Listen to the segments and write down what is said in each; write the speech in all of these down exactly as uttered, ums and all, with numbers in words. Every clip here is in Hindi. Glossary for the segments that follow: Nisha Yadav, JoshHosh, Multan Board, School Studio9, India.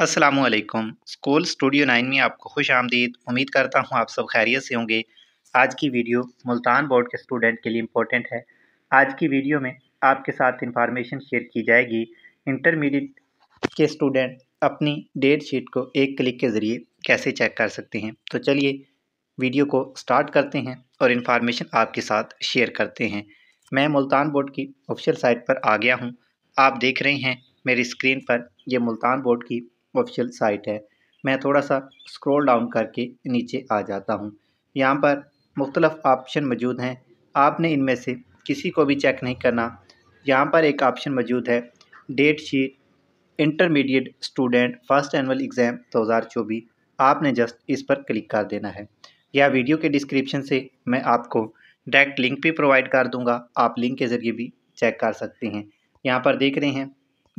अस्सलामुअलैकुम। स्कूल स्टूडियो नाइन में आपको खुश आमदीद। उम्मीद करता हूँ आप सब खैरियत से होंगे। आज की वीडियो मुल्तान बोर्ड के स्टूडेंट के लिए इम्पोर्टेंट है। आज की वीडियो में आपके साथ इंफॉर्मेशन शेयर की जाएगी। इंटरमीडिएट के स्टूडेंट अपनी डेट शीट को एक क्लिक के ज़रिए कैसे चेक कर सकते हैं। तो चलिए वीडियो को स्टार्ट करते हैं और इन्फॉर्मेशन आपके साथ शेयर करते हैं। मैं मुल्तान बोर्ड की ऑफिशियल साइट पर आ गया हूँ। आप देख रहे हैं मेरी स्क्रीन पर यह मुल्तान बोर्ड की ऑफिशियल साइट है। मैं थोड़ा सा स्क्रॉल डाउन करके नीचे आ जाता हूँ। यहाँ पर मुख्तलिफ ऑप्शन मौजूद हैं। आपने इनमें से किसी को भी चेक नहीं करना। यहाँ पर एक ऑप्शन मौजूद है date sheet intermediate student first annual exam दो हज़ार चौबीस। आपने जस्ट इस पर क्लिक कर देना है। या वीडियो के डिस्क्रिप्शन से मैं आपको डायरेक्ट लिंक भी प्रोवाइड कर दूँगा। आप लिंक के ज़रिए भी चेक कर सकते हैं। यहाँ पर देख रहे हैं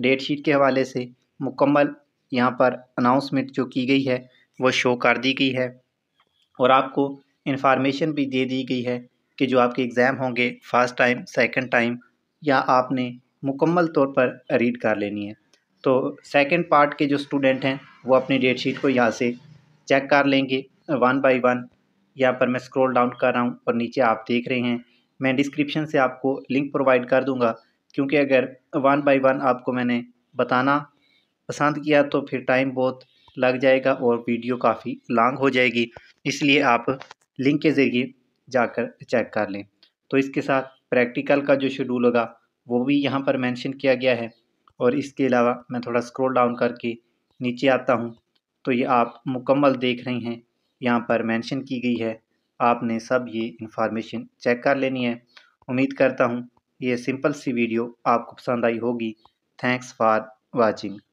डेट शीट के हवाले से मुकम्मल यहाँ पर अनाउंसमेंट जो की गई है वो शो कर दी गई है और आपको इन्फॉर्मेशन भी दे दी गई है कि जो आपके एग्ज़ाम होंगे फ़र्स्ट टाइम सेकंड टाइम या आपने मुकम्मल तौर पर रीड कर लेनी है। तो सेकंड पार्ट के जो स्टूडेंट हैं वो अपनी डेट शीट को यहाँ से चेक कर लेंगे वन बाय वन। यहाँ पर मैं स्क्रॉल डाउन कर रहा हूँ और नीचे आप देख रहे हैं। मैं डिस्क्रिप्शन से आपको लिंक प्रोवाइड कर दूँगा, क्योंकि अगर वन बाय वन आपको मैंने बताना पसंद किया तो फिर टाइम बहुत लग जाएगा और वीडियो काफ़ी लॉन्ग हो जाएगी। इसलिए आप लिंक के ज़रिए जाकर चेक कर लें। तो इसके साथ प्रैक्टिकल का जो शेड्यूल होगा वो भी यहाँ पर मेंशन किया गया है। और इसके अलावा मैं थोड़ा स्क्रॉल डाउन करके नीचे आता हूँ तो ये आप मुकम्मल देख रहे हैं, यहाँ पर मेंशन की गई है। आपने सब ये इन्फॉर्मेशन चेक कर लेनी है। उम्मीद करता हूँ ये सिंपल सी वीडियो आपको पसंद आई होगी। Thanks for watching.